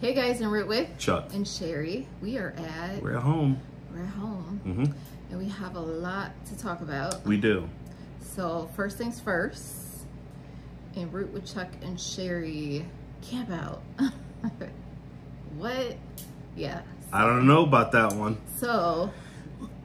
Hey guys, En Route with Chuck and Cherie. We're at home. Mm-hmm. And we have a lot to talk about. We do. So first things first, En Route with Chuck and Cherie camp out. What? Yeah. I don't know about that one. So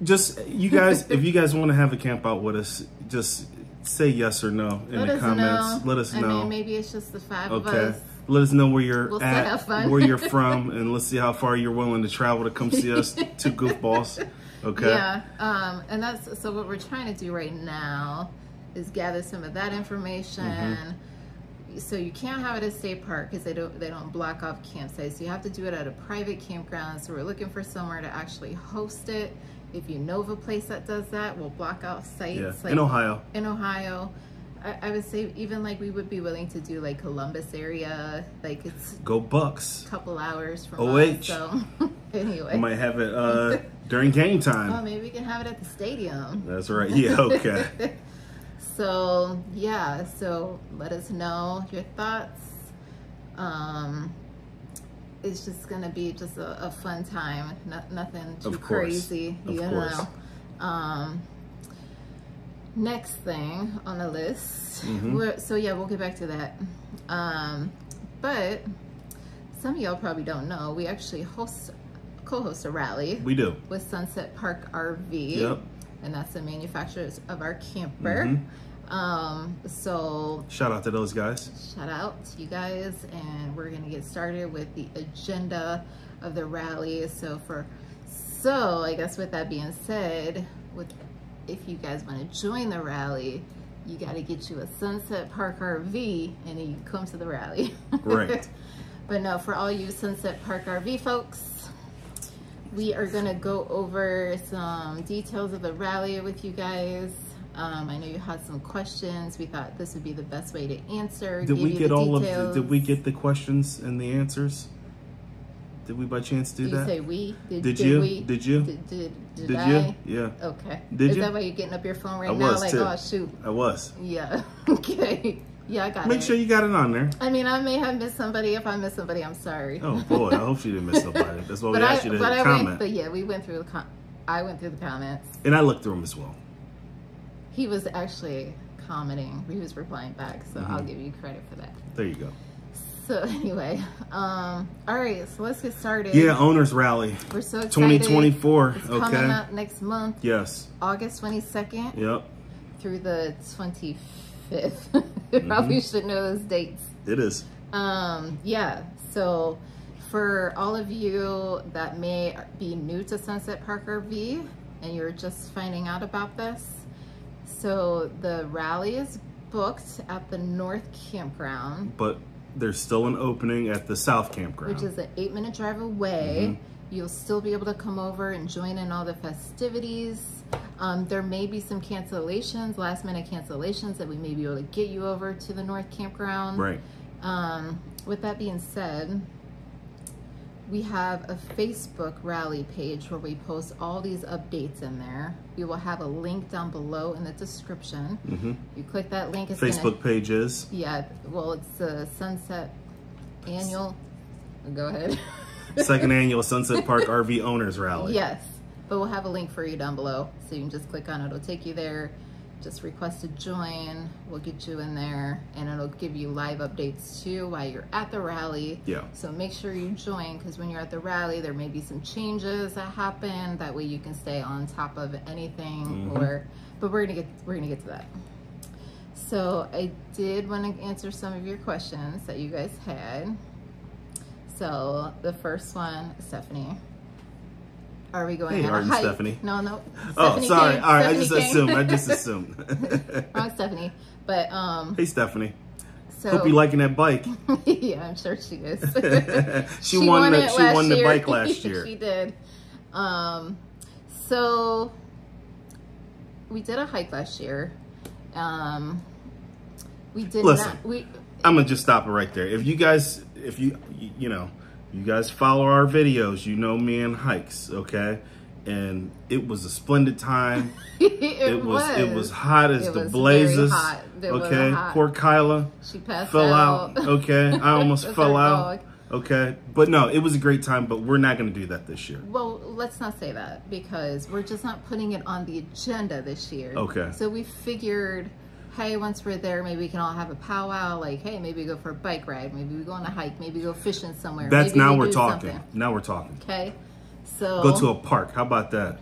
just you guys, if you guys want to have a camp out with us, just say yes or no in the comments. Let us know. I mean, maybe it's just the five of us. Let us know where you're at, where you're from, and let's see how far you're willing to travel to come see us, two goofballs. Okay. Yeah. And that's so. What we're trying to do right now is gather some of that information. Mm-hmm. So you can't have it at State Park because they don't block off campsites. So you have to do it at a private campground. So we're looking for somewhere to actually host it. If you know of a place that does that, we'll block out sites. Yeah. Like, in Ohio. I would say even like we would be willing to do like Columbus area, like it's go Bucks. A couple hours from us, so anyway. We might have it during game time. Oh, maybe we can have it at the stadium. That's right. Yeah, okay. So yeah, so let us know your thoughts. It's just gonna be just a fun time. Nothing too crazy. You know. Next thing on the list, so yeah, we'll get back to that. But some of y'all probably don't know, we actually co-host a rally. We do. With Sunset Park RV. Yep. And that's the manufacturers of our camper. Mm-hmm. So shout out to those guys. Shout out to you guys, and we're gonna get started with the agenda of the rally. So I guess with that being said, if you guys want to join the rally, you got to get you a Sunset Park RV and then you come to the rally. Right. But no, for all you Sunset Park RV folks, we are going to go over some details of the rally with you guys. I know you had some questions. We thought this would be the best way to answer. Did we get the questions and the answers? Did we by chance do that? Did you say we? Did you? Yeah. Okay. Is that why you're getting up your phone right now? Like, oh, shoot. I was. Yeah. Okay. Yeah, I got it. Make sure you got it on there. I mean, I may have missed somebody. If I missed somebody, I'm sorry. Oh, boy. I hope you didn't miss somebody. That's why we asked you to comment. We went through the comments. And I looked through them as well. He was actually commenting. He was replying back, so I'll give you credit for that. There you go. So anyway, all right, so let's get started. Yeah, Owners Rally. We're so excited. 2024, it's coming up next month. Yes. August 22nd. Yep. Through the 25th. Probably should know those dates. It is. Yeah, so for all of you that may be new to Sunset Park RV and you're just finding out about this, so the rally is booked at the North Campground. But there's still an opening at the South Campground, which is an 8-minute drive away. You'll still be able to come over and join in all the festivities. There may be some cancellations, last-minute cancellations, that we may be able to get you over to the North Campground. Right. With that being said, we have a Facebook rally page where we post all these updates in there. We will have a link down below in the description. You click that link. It's Facebook page is? Yeah, well, it's the Sunset Annual. Go ahead. Second Annual Sunset Park RV Owners Rally. Yes, but we'll have a link for you down below. So you can just click on it. It'll take you there. Just request to join. We'll get you in there, and it'll give you live updates too while you're at the rally. Yeah. So make sure you join, because when you're at the rally, there may be some changes that happen. That way you can stay on top of anything. But we're gonna get to that. So I did want to answer some of your questions that you guys had. So the first one, Stephanie. Are we going on a hike? Stephanie. No. Stephanie sorry. All right, I just assumed. Wrong Stephanie. But hey, Stephanie. So, hope you liking that bike. Yeah, I'm sure she is. she won the bike last year. She did. So we did a hike last year. We did. Listen, I'm gonna just stop it right there. If you guys, you guys follow our videos, you know me and hikes, okay? And it was a splendid time. It was hot as the blazes. Okay, poor Kyla. She passed out. Fell out. Okay, I almost fell out. Okay, but no, it was a great time, but we're not going to do that this year. Well, let's not say that, because we're just not putting it on the agenda this year. Okay. So we figured, hey, once we're there, maybe we can all have a powwow. Like, hey, maybe we go for a bike ride. Maybe we go on a hike. Maybe we go fishing somewhere. That's now we're talking. Now we're talking. Okay. So go to a park. How about that?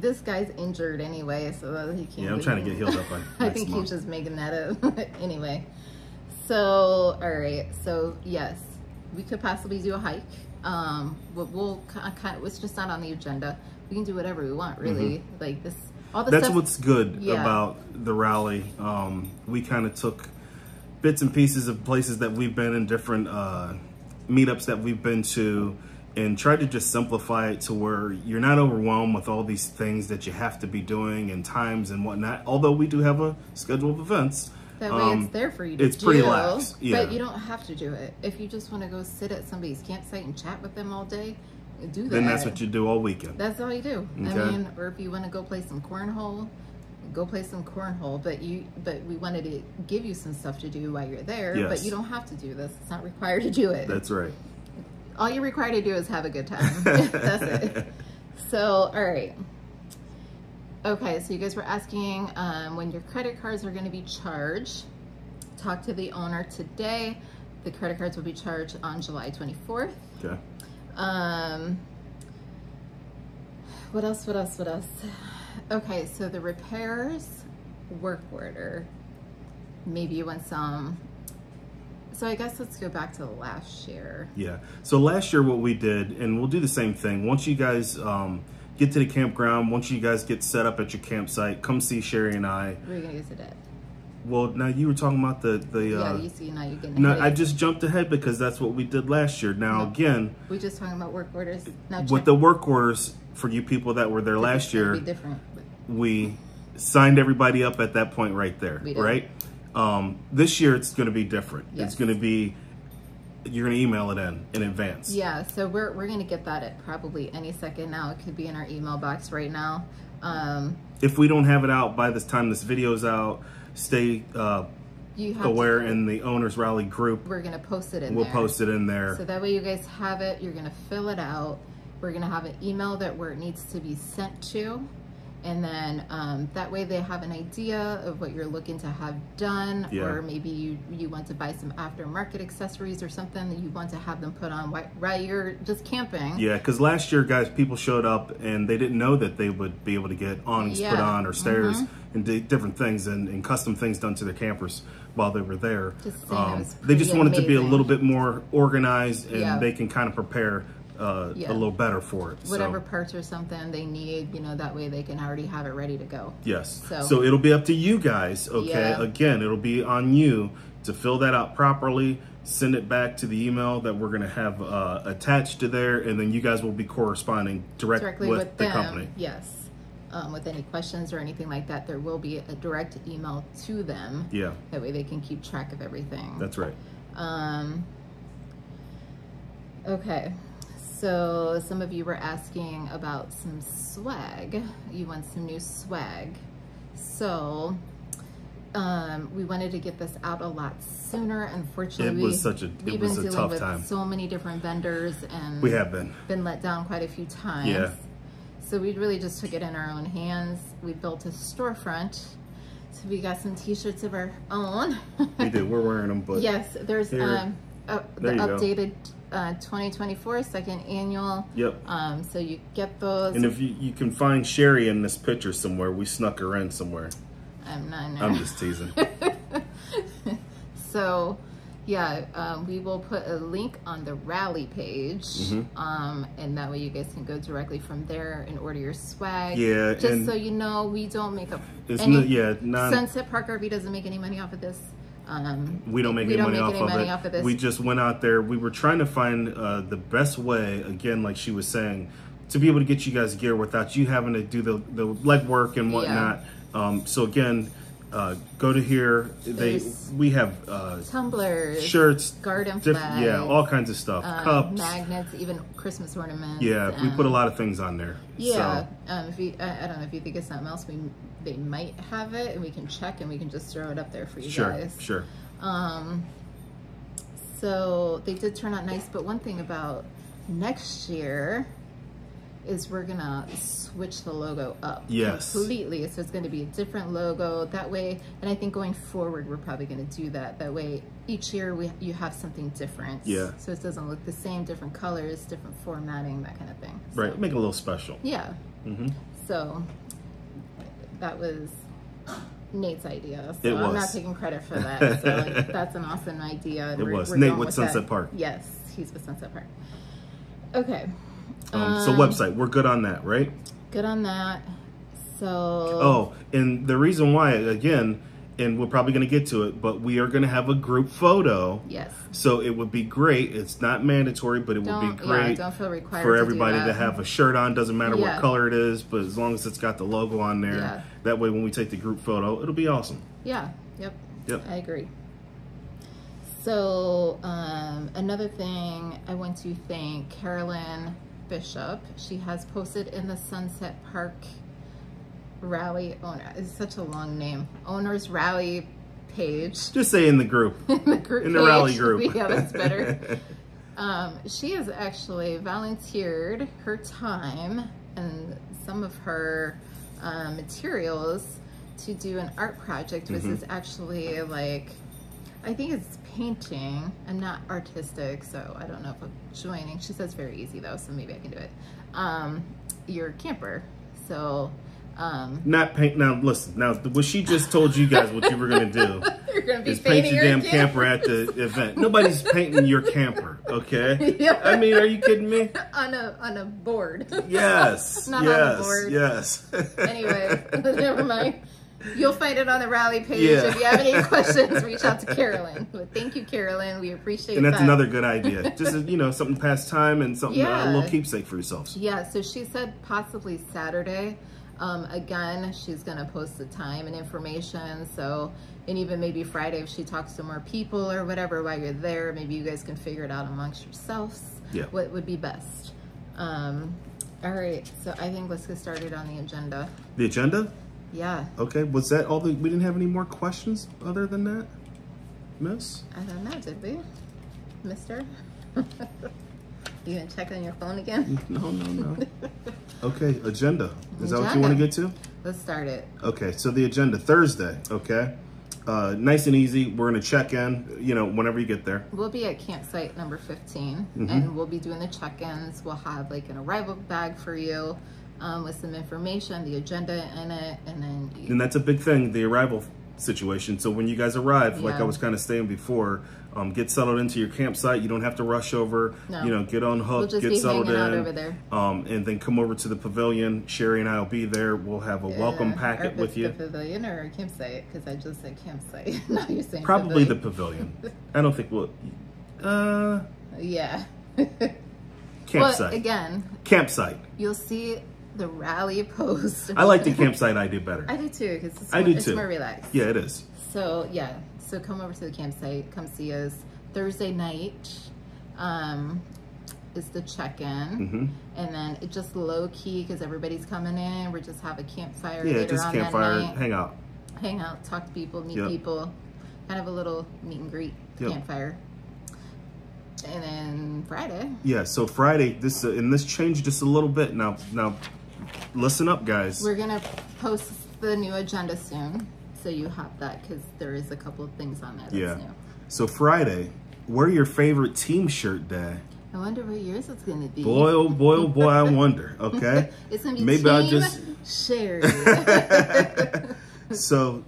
This guy's injured anyway, so he can't. Yeah, I'm trying to get healed up on next I think month. He's just making that up. Anyway. So, all right. So, yes. We could possibly do a hike, but it's just not on the agenda. We can do whatever we want, really. Mm-hmm. Like this, all the That's stuff, what's good yeah. about the rally. We kind of took bits and pieces of places that we've been in, different meetups that we've been to, and tried to just simplify it to where you're not overwhelmed with all these things that you have to be doing and times and whatnot. Although we do have a schedule of events. That way it's there for you to do. It's pretty lax, yeah. But you don't have to do it. If you just want to go sit at somebody's campsite and chat with them all day, do that. Then that's what you do all weekend. That's all you do. Okay. I mean, or if you want to go play some cornhole, go play some cornhole. But we wanted to give you some stuff to do while you're there. Yes. But you don't have to do this. It's not required to do it. That's right. All you're required to do is have a good time. That's it. So, all right. Okay, so you guys were asking when your credit cards are going to be charged. Talk to the owner today. The credit cards will be charged on July 24th. Okay. What else? Okay, so the repairs work order. Maybe you want some. So I guess let's go back to last year. Yeah. So last year what we did, and we'll do the same thing. Once you guys... get to the campground. Once you guys get set up at your campsite, come see Cherie and I. We're gonna use it at. Well, now you were talking about the. Yeah, you see now you're getting. No, I just jumped ahead because that's what we did last year. Now again. We're just talking about work orders. Now with the work orders for you people that were there last year. Different. We signed everybody up at that point right there, right? This year it's gonna be different. Yes. It's gonna be. You're gonna email it in advance. Yeah, so we're gonna get that at probably any second now. It could be in our email box right now. If we don't have it out by this time this video's out, stay aware in the Owners Rally group. We're gonna post it in there. We'll post it in there. So that way you guys have it, you're gonna fill it out. We're gonna have an email that where it needs to be sent to. And then that way they have an idea of what you're looking to have done, yeah. Or maybe you want to buy some aftermarket accessories or something that you want to have them put on while you're just camping. Yeah, because last year, guys, people showed up and they didn't know that they would be able to get awnings yeah. put on or stairs mm-hmm. and different things and custom things done to their campers while they were there. Just they just wanted to be a little bit more organized and yeah. they can kind of prepare yeah. a little better for it. Whatever parts or something they need, you know, that way they can already have it ready to go. Yes. So it'll be up to you guys, okay? Yeah. Again, it'll be on you to fill that out properly, send it back to the email that we're going to have attached to there, and then you guys will be corresponding directly with the company. Yes. With any questions or anything like that, there will be a direct email to them. Yeah. That way they can keep track of everything. That's right. Okay. So some of you were asking about some swag. You want some new swag. So we wanted to get this out a lot sooner. Unfortunately, we've been dealing with so many different vendors and we have been let down quite a few times. Yeah. So we really just took it in our own hands. We built a storefront. So we got some t-shirts of our own. We do, we're wearing them, but yes, there's the updated 2024 second annual. Yep. So you get those. And if you can find Cherie in this picture somewhere, we snuck her in somewhere. I'm not in there. I'm just teasing. So, yeah, we will put a link on the rally page, mm-hmm. And that way you guys can go directly from there and order your swag. Yeah. Just so you know, we don't make Sunset Park RV doesn't make any money off of this. We don't make any money off of this. We just went out there. We were trying to find the best way, again, like she was saying, to be able to get you guys gear without you having to do the legwork and whatnot. Yeah. So again, go to here. We have tumblers, shirts, garden flags, yeah, all kinds of stuff, cups, magnets, even Christmas ornaments. Yeah, we put a lot of things on there. Yeah, so. I don't know if you think it's something else. They might have it, and we can check, and we can just throw it up there for you guys. Sure. So they did turn out nice, but one thing about next year is we're gonna switch the logo up completely. So it's gonna be a different logo that way. And I think going forward, we're probably gonna do that. That way each year you have something different. Yeah. So it doesn't look the same, different colors, different formatting, that kind of thing. Right, so, make it a little special. Yeah. Mm-hmm. So that was Nate's idea. So I'm not taking credit for that. So like, that's an awesome idea. And we're Nate with Sunset Park. Yes, he's with Sunset Park. Okay. So website, we're good on that, right? Good on that. So. Oh, and the reason why, again, and we're probably going to get to it, but we are going to have a group photo. Yes. So it would be great. It's not mandatory, but it would be great don't feel required for everybody to have a shirt on. Doesn't matter what color it is, but as long as it's got the logo on there. Yeah. That way, when we take the group photo, it'll be awesome. Yeah. Yep. Yep. I agree. So another thing, I want to thank Carolyn Bishop. She has posted in the Sunset Park Rally Owner. It's such a long name. Owners Rally page. Just say in the group. In the group. In the rally group. Yeah, that's better. She has actually volunteered her time and some of her materials to do an art project, which is actually like, I think it's painting. I'm not artistic, so I don't know if I'm joining. She says very easy though, so maybe I can do it. Your camper. So not paint. Now listen, now what she just told you guys what you were gonna do is paint your damn camper at the event. Nobody's painting your camper, okay? Yeah. I mean, are you kidding me? On a board. Yes. Not on a board. Yes. Anyway, never mind. You'll find it on the rally page. Yeah. If you have any questions, reach out to Carolyn. But thank you, Carolyn. We appreciate that. And that's another good idea. Just, you know, something to pass time and something, a little keepsake for yourselves. Yeah, so she said possibly Saturday. Again, she's going to post the time and information. So, and even maybe Friday if she talks to more people or whatever while you're there, maybe you guys can figure it out amongst yourselves what would be best. All right, so I think let's get started on the agenda. The agenda? Yeah. Okay, was that all we didn't have any more questions other than that, miss? I don't know, did we? Mister? You gonna check on your phone again? No, no, no. Okay, agenda. Is that what you wanna get to? Let's start it. Okay, so the agenda, Thursday, okay? Nice and easy, we're gonna check in, you know, whenever you get there. We'll be at campsite number 15, and we'll be doing the check-ins. We'll have like an arrival bag for you. With some information, the agenda in it, and then... And that's a big thing, the arrival situation. So when you guys arrive, like I was kind of saying before, get settled into your campsite. You don't have to rush over, you know, get unhooked, we'll get settled in. Out over there. And then come over to the pavilion. Sherry and I will be there. We'll have a welcome packet with you. The pavilion or a campsite? Because I just said campsite. Now you're saying probably pavilion. The pavilion. I don't think we'll... Yeah. Campsite. Well, again... Campsite. You'll see... The rally post. I like the campsite idea better. I do too, because it's more relaxed. Yeah, it is. So yeah, so come over to the campsite, come see us. Thursday night is the check-in, and then it's just low-key because everybody's coming in. We just have a campfire. Yeah, just campfire, hang out, talk to people, meet people, kind of a little meet and greet campfire. And then Friday. Yeah, so Friday, this and this changed just a little bit. Now, listen up, guys. We're gonna post the new agenda soon, so you have that because there is a couple of things on there that's new. So Friday, wear your favorite team shirt day. I wonder what yours is gonna be. Boy, oh boy, oh boy, I wonder. Okay, it's gonna be maybe I'll just share. So.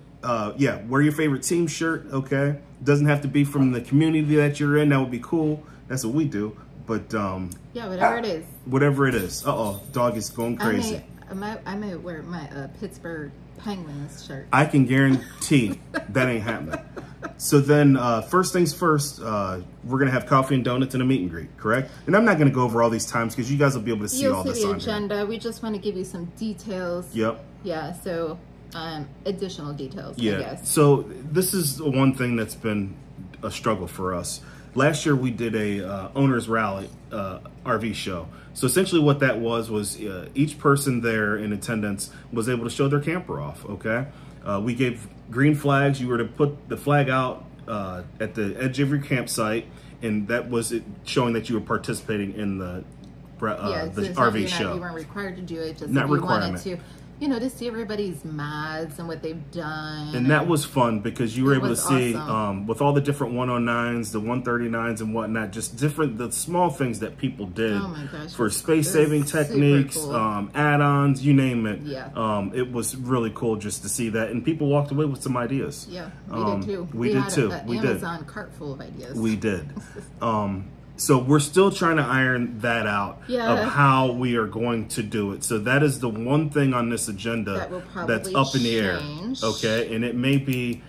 Yeah, wear your favorite team shirt, okay? Doesn't have to be from the community that you're in. That would be cool. That's what we do. But, yeah, whatever it is. Whatever it is. Uh-oh, dog is going crazy. I may wear my Pittsburgh Penguins shirt. I can guarantee that ain't happening. So then, first things first, we're going to have coffee and donuts and a meet and greet, correct? And I'm not going to go over all these times because you guys will be able to see all this on agenda. We just want to give you some details. Yep. Yeah, so... additional details, I guess. So this is one thing that's been a struggle for us. Last year we did a owner's rally RV show. So essentially what that was each person there in attendance was able to show their camper off, okay? We gave green flags. You were to put the flag out at the edge of your campsite and that was it showing that you were participating in the RV show. You weren't required to do it, just not required to. You know, to see everybody's mods and what they've done. And that was fun because you were able to see, with all the different 109s, the 139s and whatnot, just different, the small things that people did for space saving techniques, add-ons, you name it. Yeah. It was really cool just to see that. And people walked away with some ideas. Yeah, we did too. We did too. We did. Amazon cart full of ideas. We did. So we're still trying to iron that out of how we are going to do it. So that is the one thing on this agenda that will probably that's up in the change. Air. Okay, and it may be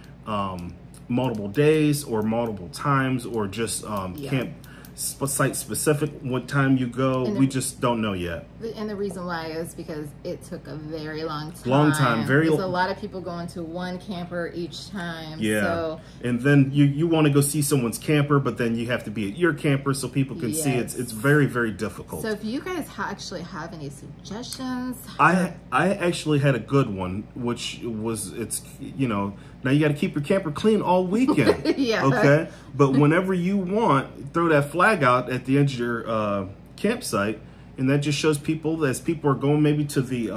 multiple days or multiple times or just camp site specific. What time you go, we just don't know yet. And the reason why is because it took a very long time. There's a lot of people going to one camper each time. Yeah. So, and then you want to go see someone's camper, but then you have to be at your camper so people can see it's very, very difficult. So if you guys actually have any suggestions. I actually had a good one, which was, you know, now you got to keep your camper clean all weekend. Okay. But whenever you want, throw that flag out at the edge of your campsite. And that just shows people that as people are going maybe to the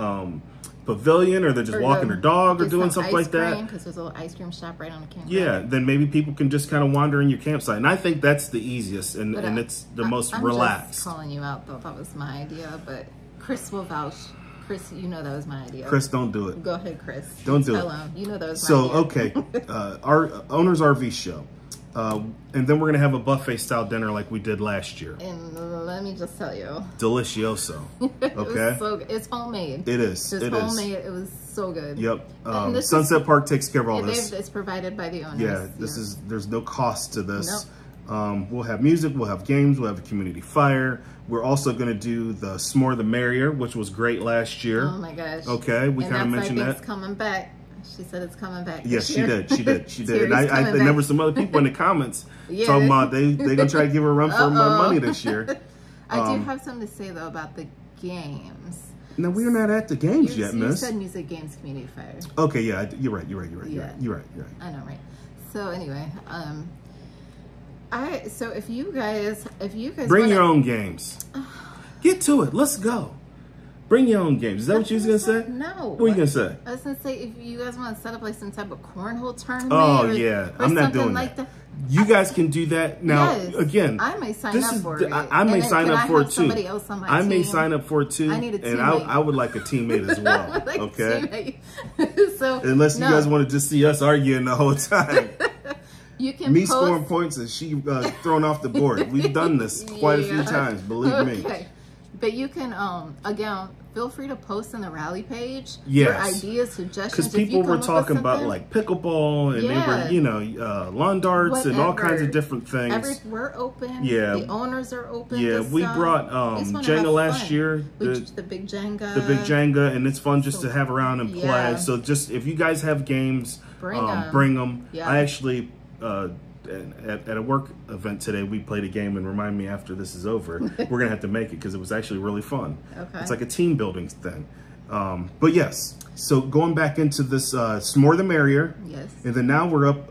pavilion or they're just walking their dog or doing something like that. Because there's a little ice cream shop right on the campsite. Yeah, then maybe people can just kind of wander in your campsite. And I think that's the easiest and it's the most relaxed. I'm just calling you out though. That was my idea, but Chris will vouch. Chris, you know that was my idea. Chris, don't do it. Go ahead, Chris. Don't do it. You know that was my idea. So, okay, our Owner's RV Show. And then we're going to have a buffet-style dinner like we did last year. And let me just tell you. Delicioso. Okay? It's homemade. It is. It's homemade. It was so good. Yep. Sunset Park takes care of all this. It's provided by the owners. Yeah. There's no cost to this. Nope. We'll have music, we'll have games, we'll have a community fire. We're also going to do the S'more the Merrier, which was great last year. Oh, my gosh. Okay. We kind of mentioned that. It's coming back. She said it's coming back. Yes, she did. She did. She did. And and there were some other people in the comments talking about they're going to try to give her a run for my money this year. I do have something to say, though, about the games. No, we're not at the games yet, miss. You said music, games, community fire. Okay, yeah. You're right. I know, right? So, anyway, so if you guys bring your own games. Get to it. Let's go. Bring your own games. Is that what you was going to say? No. What were you going to say? I was going to say, if you guys want to set up like some type of cornhole tournament. Oh, yeah. I'm not doing that. You guys can do that. Now, again. I may sign up for it. I may sign up for it, too. I may sign up for it, too. I need a teammate. And I would like a teammate as well. Okay? Unless you guys want to just see us arguing the whole time. You can me scoring points and she thrown off the board. We've done this quite a few times. Believe me. But you can, again, feel free to post in the rally page your ideas, suggestions. Because people were talking about like pickleball and they were, you know, lawn darts and all kinds of different things. We're open. Yeah. The owners are open. Yeah, we brought Jenga last year. The big Jenga. The big Jenga, and it's fun just to have around and play. Yeah. So just if you guys have games, bring them. Yeah. I actually... At a work event today, we played a game, and remind me after this is over, we're going to have to make it because it was actually really fun. Okay. It's like a team building thing. But yes, so going back into this S'more the Merrier. Yes. And then now we're up,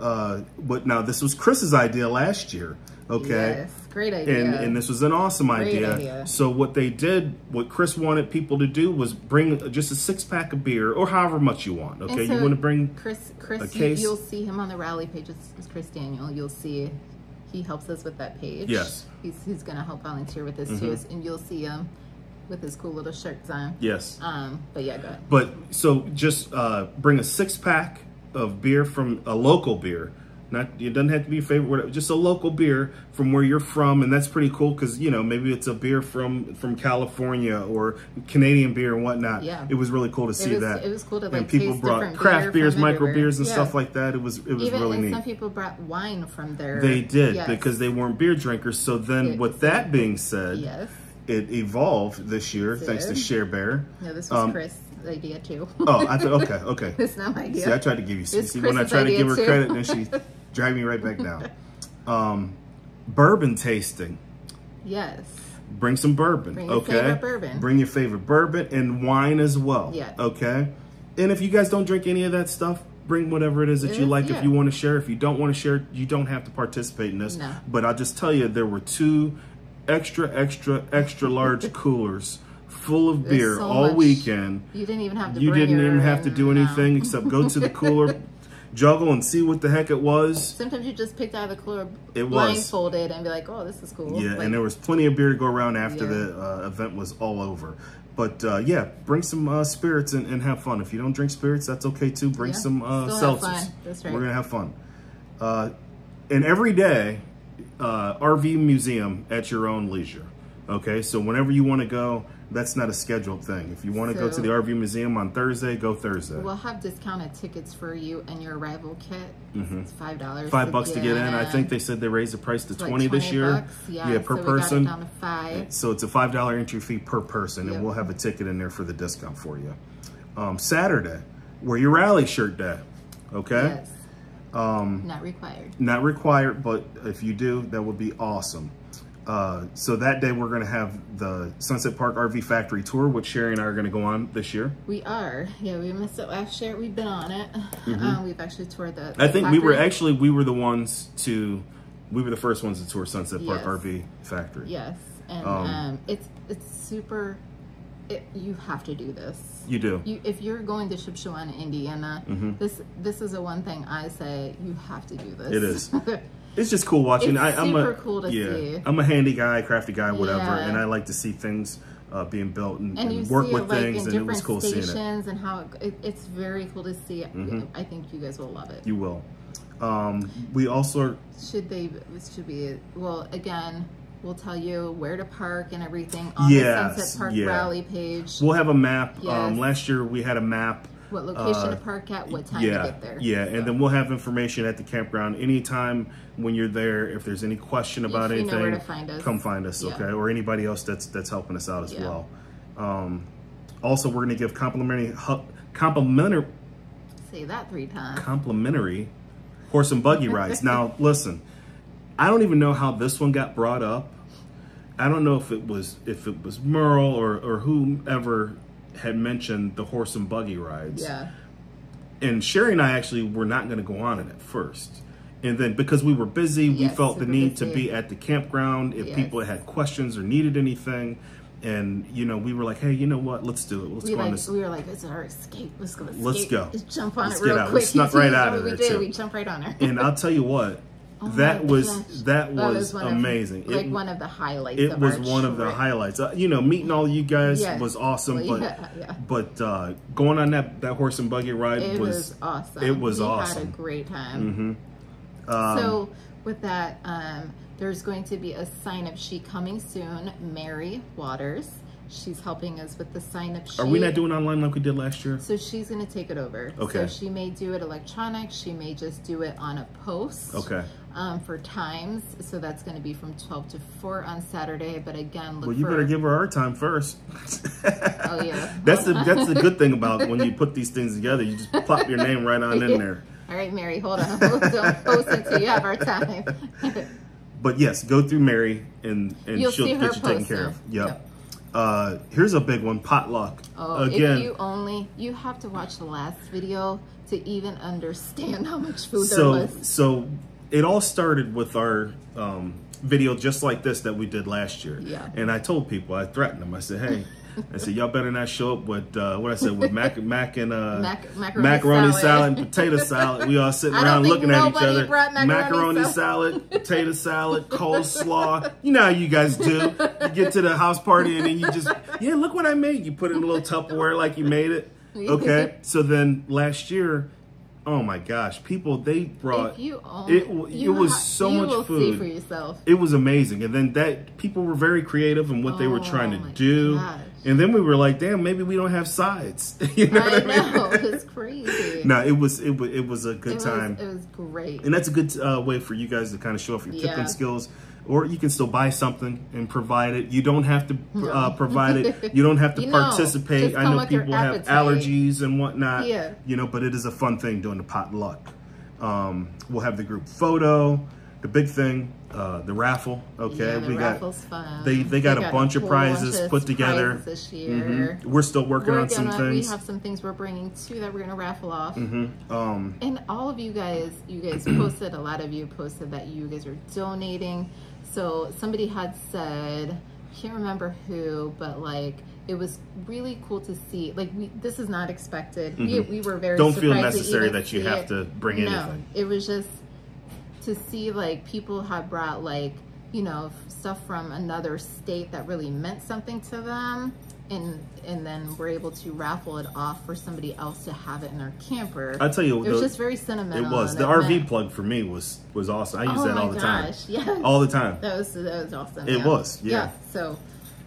now this was Chris's idea last year. Okay. Yes, great idea. And this was an awesome idea. So what they did, what Chris wanted people to do was bring just a 6-pack of beer or however much you want. Okay, so you want to bring Chris a case. You'll see him on the rally page. It's Chris Daniel. You'll see he helps us with that page. Yes. He's going to help volunteer with this too. And you'll see him with his cool little shirts on. Yes. But yeah, go ahead. But so just bring a 6-pack of beer from a local beer. It doesn't have to be your favorite, whatever, just a local beer from where you're from. And that's pretty cool because, you know, maybe it's a beer from California or Canadian beer and whatnot. Yeah. It was really cool to see that. It was cool to like taste different beer. And people brought craft beers, micro beers and stuff like that. It was really neat. Some people brought wine from there. They did because they weren't beer drinkers. So then with that being said, it evolved this year thanks to Share Bear. No, this was Chris. Idea too. Oh, I thought okay. It's not my idea. See, I tried to give you. See when I try to give her credit, then she dragged me right back down. Bourbon tasting. Yes. Bring some bourbon. Bring your favorite bourbon. Bring your favorite bourbon and wine as well. Yeah. Okay. And if you guys don't drink any of that stuff, bring whatever it is that you like. Yeah. If you want to share, if you don't want to share, you don't have to participate in this. No. But I'll just tell you, there were two extra large coolers full of beer all weekend. You didn't even have to do anything except go to the cooler, juggle and see what the heck it was. Sometimes you just picked out of the cooler blindfolded and be like, oh, this is cool. Yeah, like, and there was plenty of beer to go around after the event was all over. But yeah, bring some spirits and have fun. If you don't drink spirits, that's okay too. Bring some seltzers. That's right. We're gonna have fun. And every day, RV museum at your own leisure. Okay, so whenever you want to go, that's not a scheduled thing. If you want to go to the RV museum on Thursday, go Thursday. We'll have discounted tickets for you and your arrival kit. It's $5. $5 to get in. I think they said they raised the price to 20 this year. Yeah, per person. Got it down to $5. So it's a $5 entry fee per person, and we'll have a ticket in there for the discount for you. Saturday, wear your rally shirt day. Okay. Yes. Not required. Not required, but if you do, that would be awesome. So that day we're going to have the Sunset Park RV Factory Tour, which Cherie and I are going to go on this year. We are. Yeah, we missed it last year. We've been on it. We've actually toured the I think factory. We were the first ones to tour Sunset Park RV Factory. Yes. And it's super... you have to do this. You do. If you're going to Shipshewana, Indiana, this is the one thing I say, you have to do this. It is. It's just cool watching. It's super cool to see. I'm a handy guy, crafty guy, whatever, and I like to see things being built and work with things. And it was cool seeing it. And how it's very cool to see. I think you guys will love it. You will. We also are, again, we'll tell you where to park and everything on the Sunset Park Rally page. We'll have a map. Last year we had a map. What location to park at, what time to get there. Yeah, and then we'll have information at the campground. Anytime when you're there, if there's any question about anything, where to find us. Come find us, okay? Or anybody else that's helping us out as well. Also, we're going to give complimentary... Say that 3 times. Complimentary horse and buggy rides. Now, listen, I don't even know how this one got brought up. I don't know if it was Merle or whomever had mentioned the horse and buggy rides. Yeah. And Cherie and I actually were not going to go on it at first. And then because we were busy, we felt the need to be at the campground if people had questions or needed anything. And, you know, we were like, hey, you know what? Let's do it. Let's go on this. We were like, it's our escape. Let's go. Let's go. Let's jump on it real quick. We snuck right out of there. We jumped right on her. And I'll tell you what. Oh that was amazing. One of the highlights. It was one of the highlights. You know, meeting all you guys was awesome. But going on that horse and buggy ride was awesome. It was awesome. We had a great time. So with that, there's going to be a sign-up sheet coming soon. Mary Waters. She's helping us with the sign-up sheet. Are we not doing online like we did last year? So she's going to take it over. Okay. So she may do it electronic. She may just do it on a post. Okay. For times. So that's going to be from 12 to 4 on Saturday. But again, you better give her our time first. Oh, yeah. That's the good thing about when you put these things together. You just plop your name right on in there. All right, Mary, hold on. Don't post until you have our time. But, yes, go through Mary, and she'll get you taken care of. Yep. Here's a big one, potluck. Again, you have to watch the last video to even understand how much food there was. So it all started with our video just like this that we did last year. Yeah. And I told people, I threatened them. I said, hey, y'all better not show up with macaroni salad and potato salad. We all sitting around looking at each other. Macaroni salad, potato salad, coleslaw. You know how you guys do. You get to the house party and then you just look what I made. You put it in a little Tupperware like you made it. Okay. So then last year, oh my gosh, people brought it was so much food. See for yourself. It was amazing, and then people were very creative in what they were trying to do. Gosh. And then we were like, damn, maybe we don't have sides. You know what I mean? Know. It's crazy. No, it was a good time. It was great. And that's a good way for you guys to kind of show off your cooking skills. Or you can still buy something and provide it. You don't have to provide it. You don't have to participate. I know people have allergies and whatnot. Yeah. You know, but it is a fun thing doing the potluck. We'll have the group photo. the big thing, the raffle. Okay, yeah, the raffle's fun. They got a bunch of prizes put together this year. Mm-hmm. We're still working on some things. We have some things we're bringing too that we're gonna raffle off. Mm-hmm. And all of you guys posted. A lot of you posted that you guys were donating. So somebody had said, I can't remember who, but like, it was really cool to see. Like, this is not expected. Mm-hmm. We were very surprised. Don't feel necessary that you have to bring anything. It was just to see, like, people had brought, like, you know, stuff from another state that really meant something to them. And then we're able to raffle it off for somebody else to have it in their camper. I'll tell you, it was just very sentimental. It was. The RV plug for me was awesome. I use that all the time. Yes. All the time. That was awesome. It was. Yeah. So,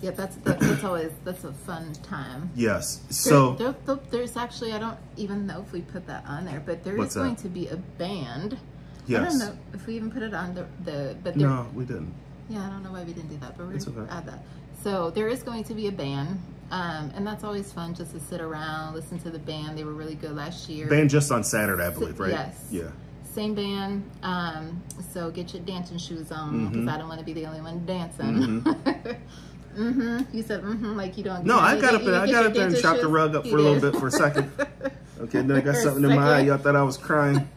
yeah, that's always, that's a fun time. Yes. So there's actually, I don't even know if we put that on there, but there is going to be a band. Yes. I don't know if we even put it on but no, we didn't. Yeah, I don't know why we didn't do that, but we're going to add that. So there is going to be a band, and that's always fun just to sit around, listen to the band. They were really good last year. Band just on Saturday, I believe, right? Yes. Yeah. Same band. So get your dancing shoes on, because I don't want to be the only one dancing. Mm-hmm. Mm-hmm. You said mm-hmm like you don't. No, I got up there and chopped the rug up for a little bit for a second. Okay, then I got something in my eye. Y'all thought I was crying.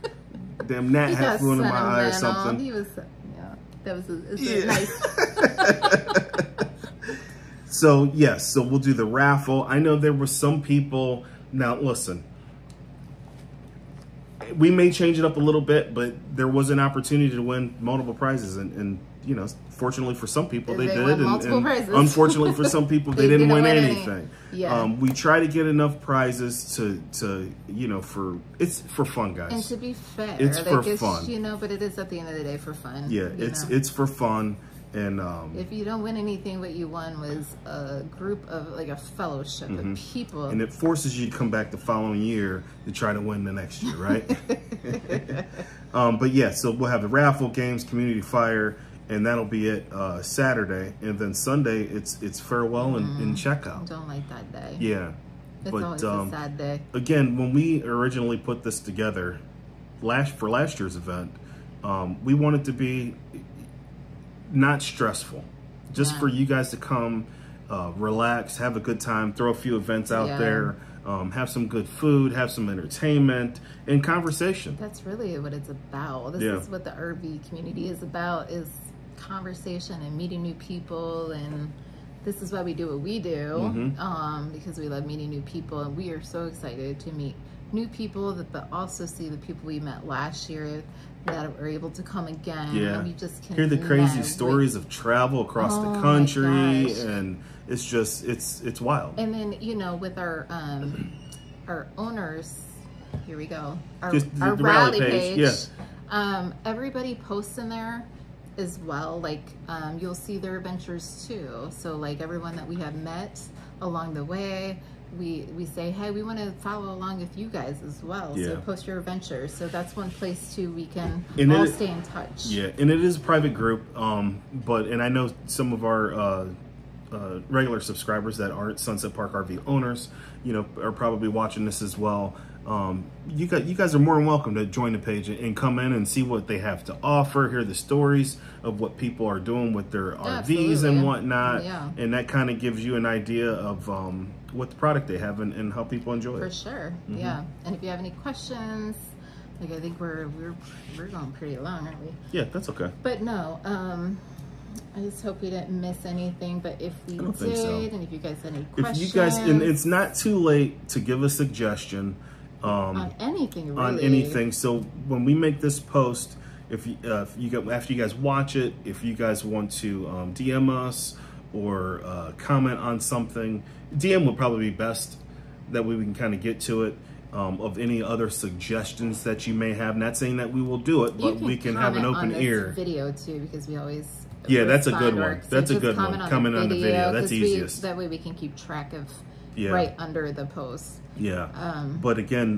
Damn, Nat had flew into my eye or something. He was, yeah, that was a nice. So, yes, so we'll do the raffle. I know there were some people. Now, listen, we may change it up a little bit, but there was an opportunity to win multiple prizes. And you know, fortunately for some people, they did. And unfortunately for some people, they didn't win anything. Yeah. We try to get enough prizes to you know, it's for fun, guys. And to be fair, it's for fun. You know, but it is at the end of the day for fun. Yeah, it's for fun. And if you don't win anything, what you won was a group of, like, a fellowship of people. And it forces you to come back the following year to try to win the next year, right? But yeah, so we'll have the raffle, games, community fire, and that'll be it Saturday. And then Sunday, it's farewell and checkout. Don't like that day. Yeah. It's always a sad day. Again, when we originally put this together for last year's event, we wanted to be not stressful, just for you guys to come, relax, have a good time, throw a few events out there, have some good food, have some entertainment and conversation. That's really what it's about. This is what the RV community is about, is conversation and meeting new people. And this is why we do what we do, because we love meeting new people. And we are so excited to meet new people, but also see the people we met last year that were able to come again. Yeah, and we just can't hear the crazy stories of travel across the country, and it's just it's wild. And then, you know, with our owners, here we go, our rally page. Everybody posts in there as well. Like, you'll see their adventures too. So, like, everyone that we have met along the way. We say, hey, we want to follow along with you guys as well. So post your adventures. So that's one place too we can all stay in touch. Yeah, and it is a private group. And I know some of our regular subscribers that aren't Sunset Park RV owners, you know, are probably watching this as well. You guys are more than welcome to join the page and come in and see what they have to offer, hear the stories of what people are doing with their RVs and whatnot. Yeah. And that kind of gives you an idea of what the product they have and how people enjoy it. For sure. Yeah. And if you have any questions, like, I think we're going pretty long, aren't we? Yeah, that's okay. But no, I just hope we didn't miss anything, but if we did, and if you guys had any questions. And it's not too late to give a suggestion. On anything, really. On anything. So when we make this post, after you guys watch it, if you guys want to DM us or comment on something, DM would probably be best. That way we can kind of get to it. Of any other suggestions that you may have. Not saying that we will do it, but we can have an open ear. Video too, because we always. Yeah, that's a good one. That's a good one. Comment on the video. That's easiest. That way we can keep track of right under the post. Yeah. But again,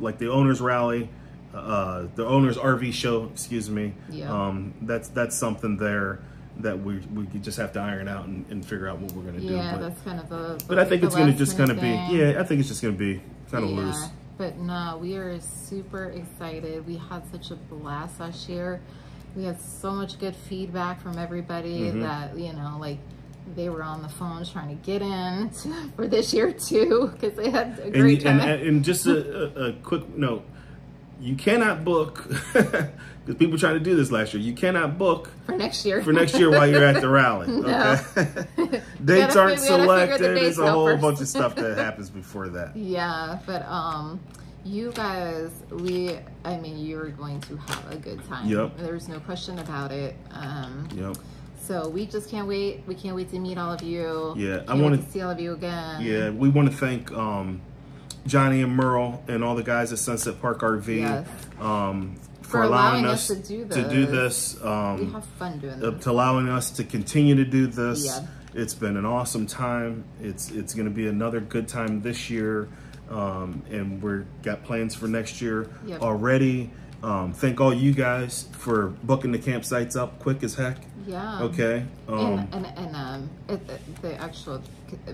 like the owners rally, the owners RV show, excuse me. Yeah. That's something there that we just have to iron out and figure out what we're going to do. Yeah, that's kind of a. But I think it's going to just kind of be. Yeah, I think it's just going to be kind of loose. But no, we are super excited. We had such a blast last year. we had so much good feedback from everybody that, you know, like they were on the phone trying to get in for this year too, because they had a great time. And just a quick note, you cannot book, because people tried to do this last year, you cannot book for next year while you're at the rally. No. Okay? Dates aren't selected. There's a whole bunch of stuff that happens before that. Yeah, but you guys, I mean, you're going to have a good time. Yep. There's no question about it. Yep. So we just can't wait. We can't wait to meet all of you. Yeah. I want to see all of you again. Yeah. We want to thank Johnny and Merle and all the guys at Sunset Park RV for allowing us to do this. We have fun doing this. To allowing us to continue to do this. Yeah. It's been an awesome time. It's going to be another good time this year. And we've got plans for next year already. Thank all you guys for booking the campsites up quick as heck. Yeah. Okay. The actual,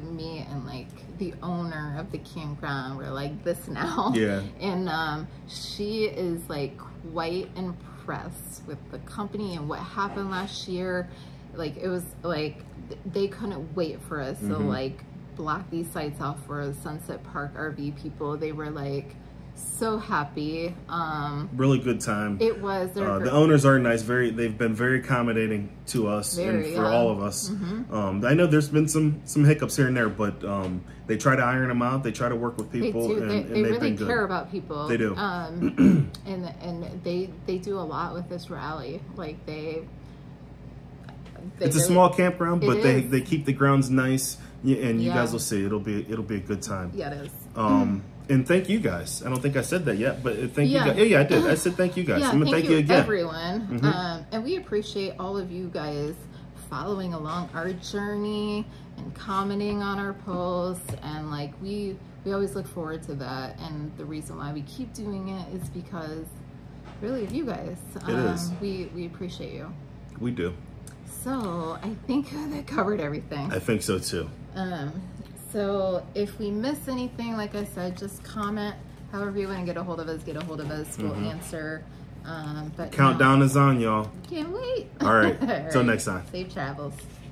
me and like the owner of the campground were like this now. Yeah. And she is like quite impressed with the company and what happened last year. Like it was like they couldn't wait for us to like block these sites off for Sunset Park RV people. They were like so happy. Really good time. It was. The owners are nice. They've been very accommodating to us and for all of us. I know there's been some hiccups here and there, but they try to iron them out. They try to work with people. They do. And they really care about people. They do. And they do a lot with this rally. Like it's a small campground, but they keep the grounds nice. And you guys will see. It'll be a good time. Yeah, it is. And thank you guys. I don't think I said that yet, but thank you guys. Yeah, I did. I said thank you guys. I'm going to thank you again. Everyone. And we appreciate all of you guys following along our journey and commenting on our posts. And like we always look forward to that. And the reason why we keep doing it is because really of you guys. It is. We appreciate you. We do. So I think that covered everything. I think so too. So if we miss anything, like I said, just comment. However you want to get a hold of us, we'll answer. But countdown is on, y'all. Can't wait. All right. Till next time. Safe travels.